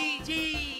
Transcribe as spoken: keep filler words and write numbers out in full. G G.